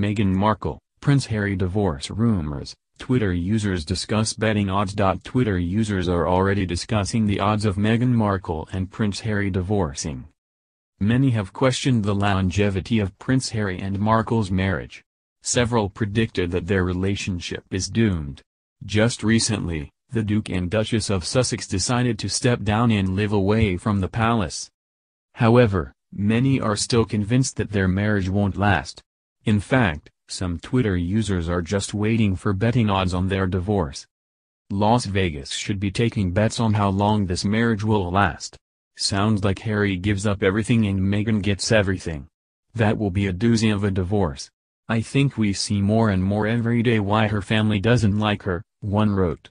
Meghan Markle, Prince Harry divorce rumors, Twitter users discuss betting odds. Twitter users are already discussing the odds of Meghan Markle and Prince Harry divorcing. Many have questioned the longevity of Prince Harry and Markle's marriage. Several predicted that their relationship is doomed. Just recently, the Duke and Duchess of Sussex decided to step down and live away from the palace. However, many are still convinced that their marriage won't last. In fact, some Twitter users are just waiting for betting odds on their divorce. Las Vegas should be taking bets on how long this marriage will last. Sounds like Harry gives up everything and Meghan gets everything. That will be a doozy of a divorce. I think we see more and more every day why her family doesn't like her, one wrote.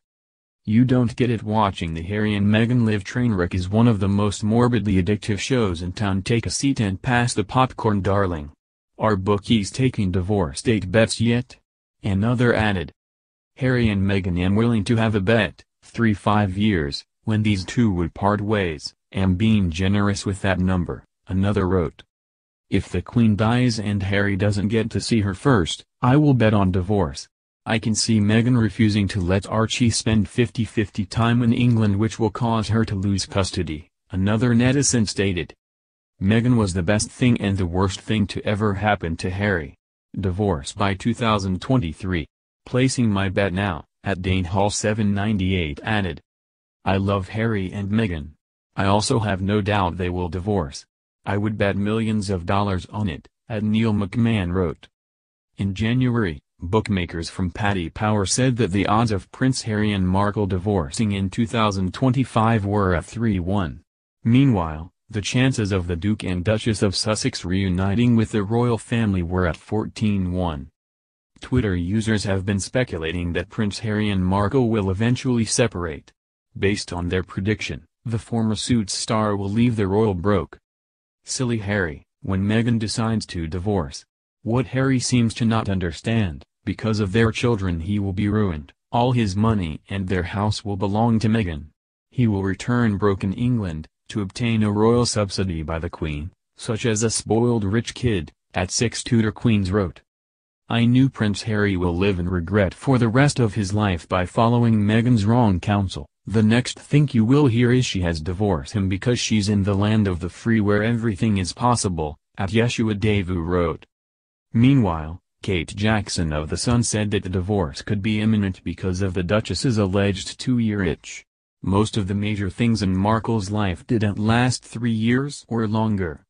You don't get it. Watching the Harry and Meghan live train wreck is one of the most morbidly addictive shows in town. Take a seat and pass the popcorn, darling. Are bookies taking divorce date bets yet? Another added. Harry and Meghan am willing to have a bet, 3-5 years, when these two would part ways, am being generous with that number, another wrote. If the Queen dies and Harry doesn't get to see her first, I will bet on divorce. I can see Meghan refusing to let Archie spend 50-50 time in England, which will cause her to lose custody, another netizen stated. Meghan was the best thing and the worst thing to ever happen to Harry. Divorce by 2023. Placing my bet now, at Dane Hall 798 added. I love Harry and Meghan. I also have no doubt they will divorce. I would bet millions of dollars on it, at Neil McMahon wrote. In January, bookmakers from Paddy Power said that the odds of Prince Harry and Markle divorcing in 2025 were at 3-1. Meanwhile, the chances of the Duke and Duchess of Sussex reuniting with the royal family were at 14-1. Twitter users have been speculating that Prince Harry and Markle will eventually separate. Based on their prediction, the former Suits star will leave the royal broke. Silly Harry, when Meghan decides to divorce. What Harry seems to not understand, because of their children he will be ruined, all his money and their house will belong to Meghan. He will return broken England, to obtain a royal subsidy by the Queen, such as a spoiled rich kid, at 6 Tudor Queens wrote. I knew Prince Harry will live in regret for the rest of his life by following Meghan's wrong counsel. The next thing you will hear is she has divorced him because she's in the land of the free where everything is possible, at Yeshua Devu wrote. Meanwhile, Kate Jackson of The Sun said that the divorce could be imminent because of the Duchess's alleged 2-year itch. Most of the major things in Markle's life didn't last 3 years or longer.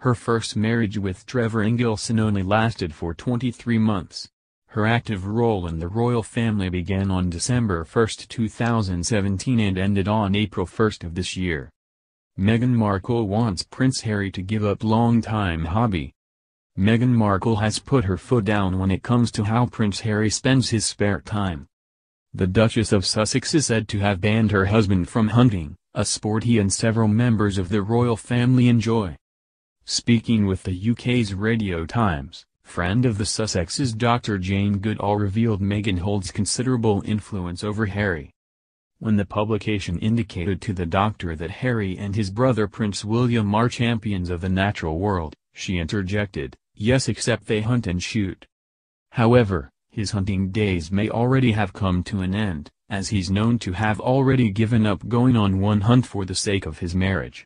Her first marriage with Trevor Engelson only lasted for 23 months. Her active role in the royal family began on December 1, 2017 and ended on April 1 of this year. Meghan Markle wants Prince Harry to give up long-time hobby. Meghan Markle has put her foot down when it comes to how Prince Harry spends his spare time. The Duchess of Sussex is said to have banned her husband from hunting, a sport he and several members of the royal family enjoy. Speaking with the UK's Radio Times, friend of the Sussexes Dr. Jane Goodall revealed Meghan holds considerable influence over Harry. When the publication indicated to the doctor that Harry and his brother Prince William are champions of the natural world, she interjected, yes, except they hunt and shoot. However, his hunting days may already have come to an end, as he's known to have already given up going on one hunt for the sake of his marriage.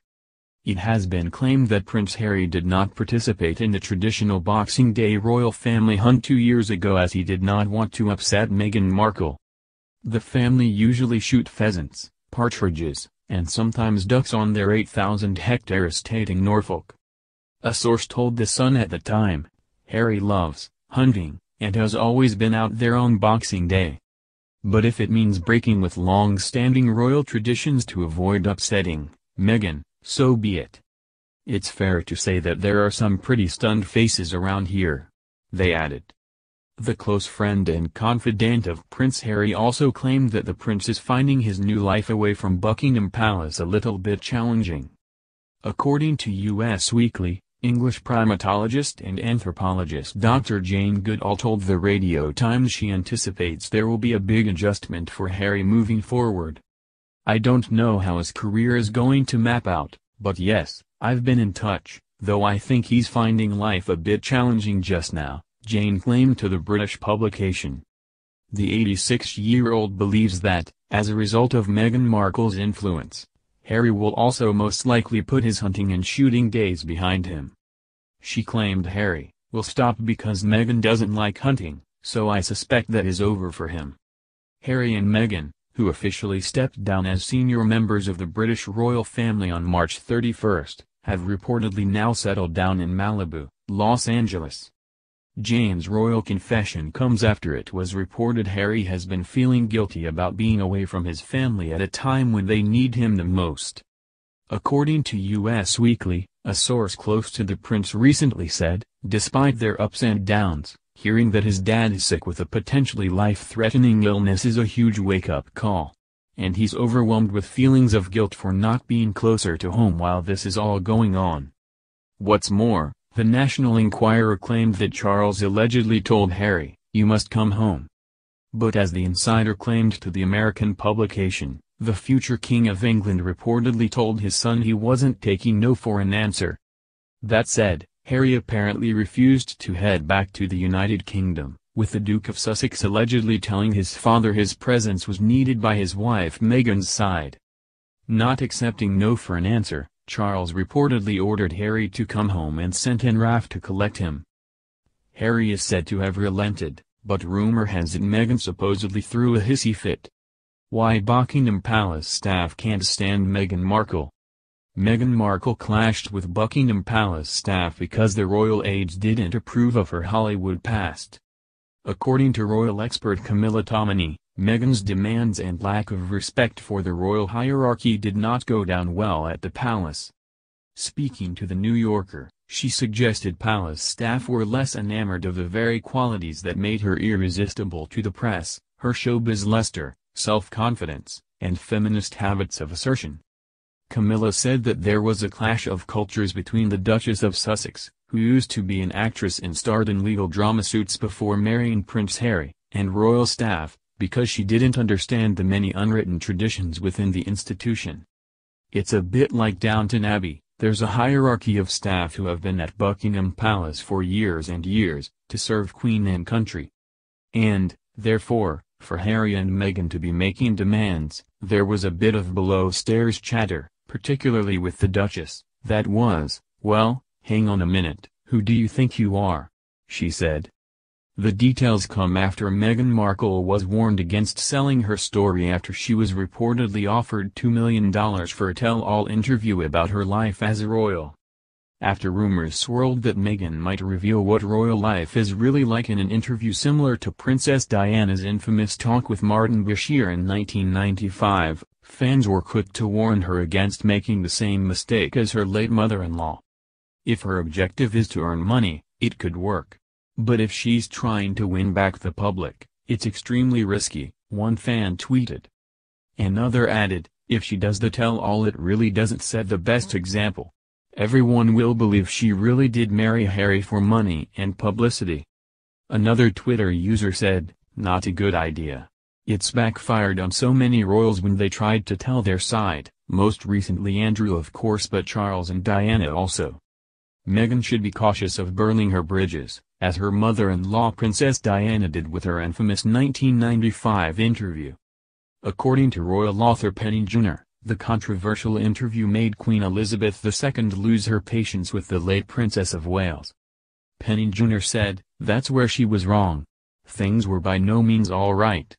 It has been claimed that Prince Harry did not participate in the traditional Boxing Day royal family hunt 2 years ago as he did not want to upset Meghan Markle. The family usually shoot pheasants, partridges, and sometimes ducks on their 8,000-hectare estate in Norfolk. A source told The Sun at the time, Harry loves hunting, and has always been out there on Boxing Day. But if it means breaking with long-standing royal traditions to avoid upsetting Meghan, so be it. It's fair to say that there are some pretty stunned faces around here, they added. The close friend and confidant of Prince Harry also claimed that the prince is finding his new life away from Buckingham Palace a little bit challenging. According to US Weekly, English primatologist and anthropologist Dr. Jane Goodall told the Radio Times she anticipates there will be a big adjustment for Harry moving forward. I don't know how his career is going to map out, but yes, I've been in touch, though I think he's finding life a bit challenging just now, Jane claimed to the British publication. The 86-year-old believes that, as a result of Meghan Markle's influence, Harry will also most likely put his hunting and shooting days behind him. She claimed Harry will stop because Meghan doesn't like hunting, so I suspect that is over for him. Harry and Meghan, who officially stepped down as senior members of the British royal family on March 31, have reportedly now settled down in Malibu, Los Angeles. Jane's royal confession comes after it was reported Harry has been feeling guilty about being away from his family at a time when they need him the most. According to US Weekly, a source close to the prince recently said, despite their ups and downs, hearing that his dad is sick with a potentially life-threatening illness is a huge wake-up call. And he's overwhelmed with feelings of guilt for not being closer to home while this is all going on. What's more, the National Enquirer claimed that Charles allegedly told Harry, "You must come home." But as the insider claimed to the American publication, the future King of England reportedly told his son he wasn't taking no for an answer. That said, Harry apparently refused to head back to the United Kingdom, with the Duke of Sussex allegedly telling his father his presence was needed by his wife Meghan's side. Not accepting no for an answer, Charles reportedly ordered Harry to come home and sent in Raf to collect him. Harry is said to have relented, but rumor has it Meghan supposedly threw a hissy fit. Why Buckingham Palace staff can't stand Meghan Markle. Meghan Markle clashed with Buckingham Palace staff because the royal aides didn't approve of her Hollywood past. According to royal expert Camilla Tominey, Meghan's demands and lack of respect for the royal hierarchy did not go down well at the palace. Speaking to The New Yorker, she suggested palace staff were less enamored of the very qualities that made her irresistible to the press, her showbiz luster, self-confidence, and feminist habits of assertion. Camilla said that there was a clash of cultures between the Duchess of Sussex, who used to be an actress and starred in legal drama Suits before marrying Prince Harry, and royal staff, because she didn't understand the many unwritten traditions within the institution. It's a bit like Downton Abbey, there's a hierarchy of staff who have been at Buckingham Palace for years and years, to serve Queen and country. And, therefore, for Harry and Meghan to be making demands, there was a bit of below-stairs chatter, particularly with the Duchess, that was, well, hang on a minute, who do you think you are? She said. The details come after Meghan Markle was warned against selling her story after she was reportedly offered $2 million for a tell-all interview about her life as a royal. After rumors swirled that Meghan might reveal what royal life is really like in an interview similar to Princess Diana's infamous talk with Martin Bashir in 1995, fans were quick to warn her against making the same mistake as her late mother-in-law. If her objective is to earn money, it could work. But if she's trying to win back the public, it's extremely risky, one fan tweeted. Another added, if she does the tell-all it really doesn't set the best example. Everyone will believe she really did marry Harry for money and publicity. Another Twitter user said, not a good idea. It's backfired on so many royals when they tried to tell their side, most recently Andrew of course but Charles and Diana also. Meghan should be cautious of burning her bridges, as her mother-in-law Princess Diana did with her infamous 1995 interview. According to royal author Penny Jr., the controversial interview made Queen Elizabeth II lose her patience with the late Princess of Wales. Penny Jr. said, that's where she was wrong. Things were by no means all right.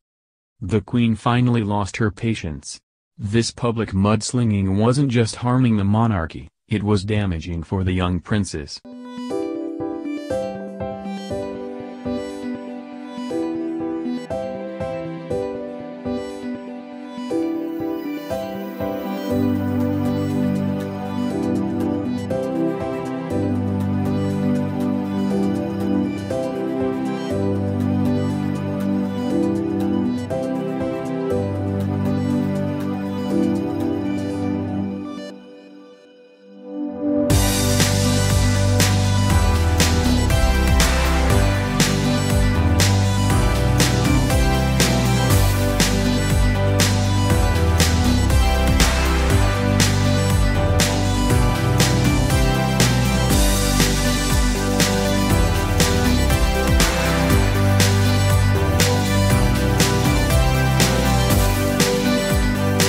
The Queen finally lost her patience. This public mudslinging wasn't just harming the monarchy. It was damaging for the young princess.